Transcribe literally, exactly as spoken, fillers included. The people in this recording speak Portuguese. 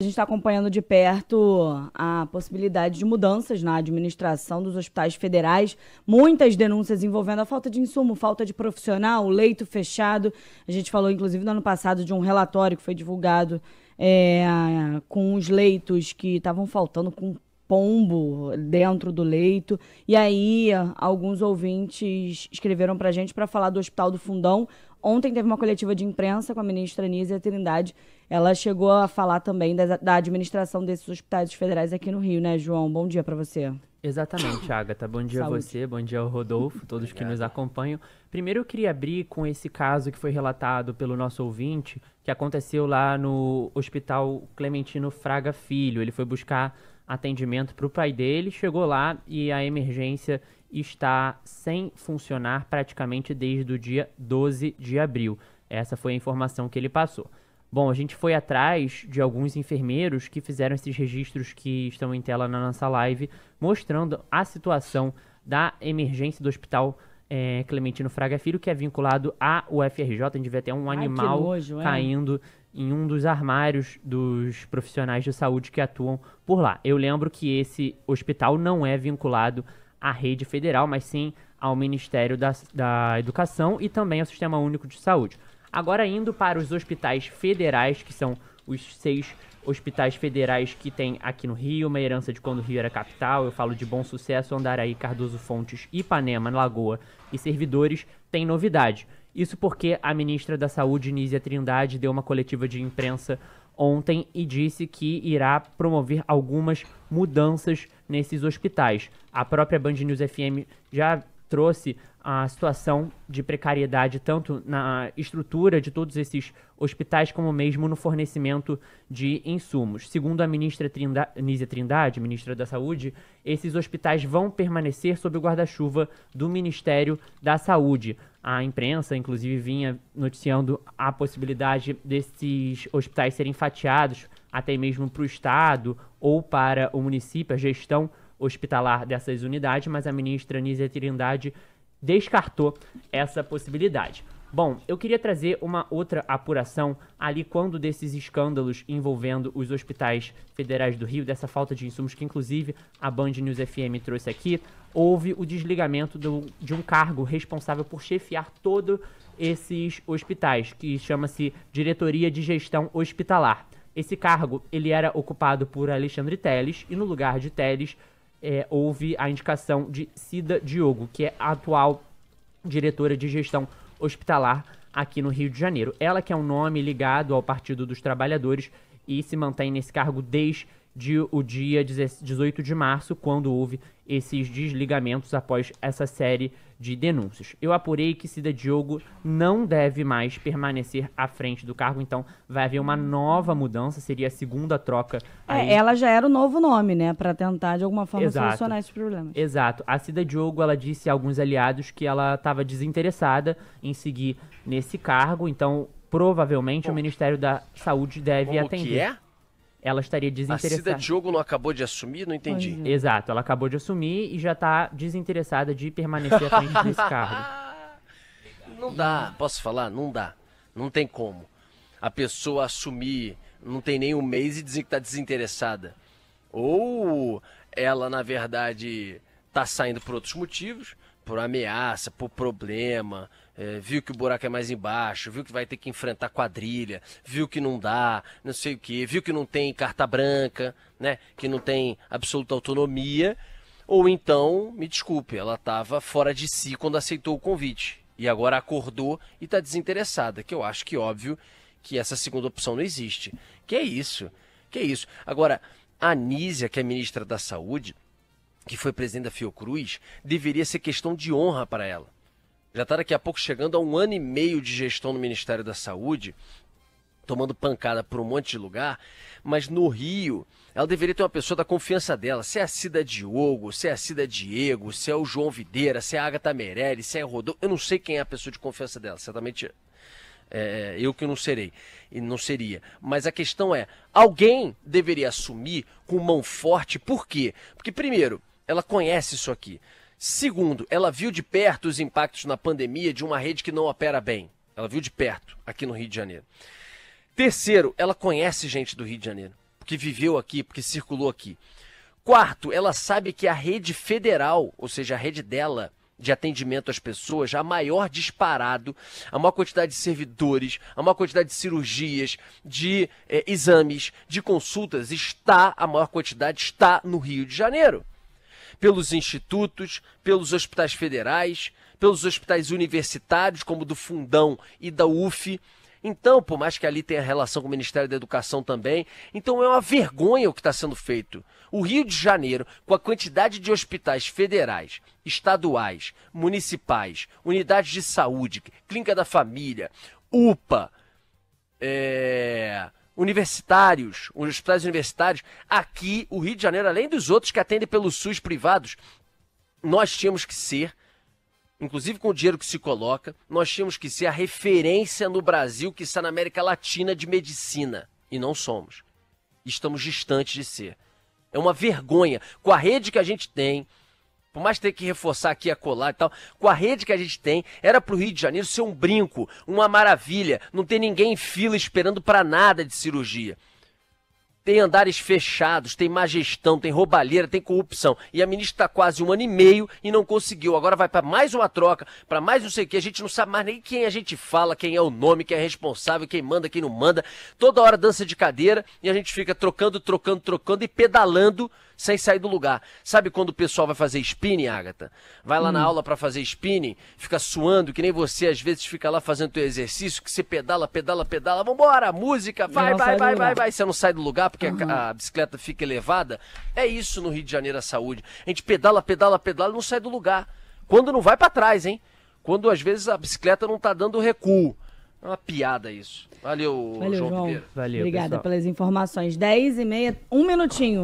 A gente está acompanhando de perto a possibilidade de mudanças na administração dos hospitais federais. Muitas denúncias envolvendo a falta de insumo, falta de profissional, leito fechado. A gente falou, inclusive, no ano passado de um relatório que foi divulgado é, com os leitos que estavam faltando com pombo dentro do leito. E aí, alguns ouvintes escreveram para a gente para falar do Hospital do Fundão. Ontem teve uma coletiva de imprensa com a ministra Nísia Trindade. Ela chegou a falar também da, da administração desses hospitais federais aqui no Rio, né, João? Bom dia para você. Exatamente, Agatha. Bom dia Saúde. A você, bom dia ao Rodolfo, todos que nos acompanham. Primeiro eu queria abrir com esse caso que foi relatado pelo nosso ouvinte, que aconteceu lá no Hospital Clementino Fraga Filho. Ele foi buscar atendimento para o pai dele, chegou lá e a emergência está sem funcionar praticamente desde o dia doze de abril. Essa foi a informação que ele passou. Bom, a gente foi atrás de alguns enfermeiros que fizeram esses registros que estão em tela na nossa live, mostrando a situação da emergência do Hospital é, Clementino Fraga Filho, que é vinculado à U F R J. A gente vê até um Ai, animal nojo, caindo é? em um dos armários dos profissionais de saúde que atuam por lá. Eu lembro que esse hospital não é vinculado à rede federal, mas sim ao Ministério da, da Educação e também ao Sistema Único de Saúde. Agora, indo para os hospitais federais, que são os seis hospitais federais que tem aqui no Rio, uma herança de quando o Rio era capital, eu falo de Bom Sucesso, Andaraí, Cardoso Fontes, Ipanema, Lagoa e Servidores, tem novidade. Isso porque a ministra da Saúde, Nísia Trindade, deu uma coletiva de imprensa ontem e disse que irá promover algumas mudanças nesses hospitais. A própria Band News F M já trouxe a situação de precariedade tanto na estrutura de todos esses hospitais como mesmo no fornecimento de insumos. Segundo a ministra Trinda- Nísia Trindade, ministra da Saúde, esses hospitais vão permanecer sob o guarda-chuva do Ministério da Saúde. A imprensa, inclusive, vinha noticiando a possibilidade desses hospitais serem fatiados até mesmo para o Estado ou para o município, a gestão hospitalar dessas unidades, mas a ministra Nísia Trindade descartou essa possibilidade. Bom, eu queria trazer uma outra apuração ali quando desses escândalos envolvendo os hospitais federais do Rio, dessa falta de insumos que, inclusive, a Band News F M trouxe aqui, houve o desligamento do, de um cargo responsável por chefiar todos esses hospitais, que chama-se Diretoria de Gestão Hospitalar. Esse cargo, ele era ocupado por Alexandre Telles, e no lugar de Telles, é, houve a indicação de Cida Diogo, que é a atual diretora de gestão hospitalar aqui no Rio de Janeiro. Ela que é um nome ligado ao Partido dos Trabalhadores e se mantém nesse cargo desde de o dia dezoito de março, quando houve esses desligamentos após essa série de denúncias. Eu apurei que Cida Diogo não deve mais permanecer à frente do cargo, então vai haver uma nova mudança, seria a segunda troca. Aí. É, ela já era o novo nome, né, para tentar de alguma forma Exato. solucionar esses problemas. Exato. A Cida Diogo, ela disse a alguns aliados que ela estava desinteressada em seguir nesse cargo, então provavelmente Bom, o Ministério da Saúde deve atender. Que é? Ela estaria desinteressada. A Cida Diogo não acabou de assumir? Não entendi. É. Exato, ela acabou de assumir e já está desinteressada de permanecer à frente desse cargo. Não dá, posso falar? Não dá. Não tem como. A pessoa assumir, não tem nem um mês e dizer que está desinteressada. Ou ela, na verdade, está saindo por outros motivos, por ameaça, por problema, é, viu que o buraco é mais embaixo, viu que vai ter que enfrentar quadrilha, viu que não dá, não sei o que, viu que não tem carta branca, né, que não tem absoluta autonomia, ou então, me desculpe, ela estava fora de si quando aceitou o convite, e agora acordou e está desinteressada, que eu acho que óbvio que essa segunda opção não existe. Que é isso, que é isso. Agora, a Nísia, que é ministra da Saúde, que foi presidente da Fiocruz, deveria ser questão de honra para ela. Já está daqui a pouco chegando a um ano e meio de gestão no Ministério da Saúde, tomando pancada por um monte de lugar, mas no Rio, ela deveria ter uma pessoa da confiança dela. Se é a Cida Diogo, se é a Cida Diego, se é o João Videira, se é a Agatha Merelli, se é o Rodolfo, eu não sei quem é a pessoa de confiança dela, certamente é, eu que não serei, e não seria. Mas a questão é, alguém deveria assumir com mão forte, por quê? Porque primeiro, ela conhece isso aqui. Segundo, ela viu de perto os impactos na pandemia de uma rede que não opera bem. Ela viu de perto, aqui no Rio de Janeiro. Terceiro, ela conhece gente do Rio de Janeiro. porque viveu aqui, porque circulou aqui. Quarto, ela sabe que a rede federal, ou seja, a rede dela, de atendimento às pessoas, a maior disparado, a maior quantidade de servidores, a maior quantidade de cirurgias, de eh, exames, de consultas, está, a maior quantidade está no Rio de Janeiro. Pelos institutos, pelos hospitais federais, pelos hospitais universitários, como do Fundão e da U F. Então, por mais que ali tenha relação com o Ministério da Educação também, então é uma vergonha o que está sendo feito. O Rio de Janeiro, com a quantidade de hospitais federais, estaduais, municipais, unidades de saúde, clínica da família, U P A, é, universitários, hospitais universitários, aqui o Rio de Janeiro, além dos outros que atendem pelo SUS privados, nós tínhamos que ser, inclusive com o dinheiro que se coloca, nós tínhamos que ser a referência no Brasil, que está na América Latina, de medicina. E não somos. Estamos distantes de ser. É uma vergonha. Com a rede que a gente tem, por mais ter que reforçar aqui a colar e tal, com a rede que a gente tem, era para o Rio de Janeiro ser um brinco, uma maravilha, não ter ninguém em fila esperando para nada de cirurgia. Tem andares fechados, tem má gestão, tem roubalheira, tem corrupção. E a ministra está quase um ano e meio e não conseguiu. Agora vai para mais uma troca, para mais não sei o que. A gente não sabe mais nem quem a gente fala, quem é o nome, quem é responsável, quem manda, quem não manda. Toda hora dança de cadeira e a gente fica trocando, trocando, trocando e pedalando sem sair do lugar. Sabe quando o pessoal vai fazer spinning, Agatha? Vai lá hum. na aula para fazer spinning, fica suando, que nem você às vezes fica lá fazendo teu exercício, que você pedala, pedala, pedala, vambora, música, vai, vai, vai, vai, vai, você não sai do lugar porque uhum. a, a bicicleta fica elevada. É isso no Rio de Janeiro a saúde. A gente pedala, pedala, pedala e não sai do lugar. Quando não vai para trás, hein? Quando às vezes a bicicleta não tá dando recuo. É uma piada isso. Valeu, Valeu João, João Videira. Valeu, obrigada pessoal pelas informações. dez e meia, um minutinho.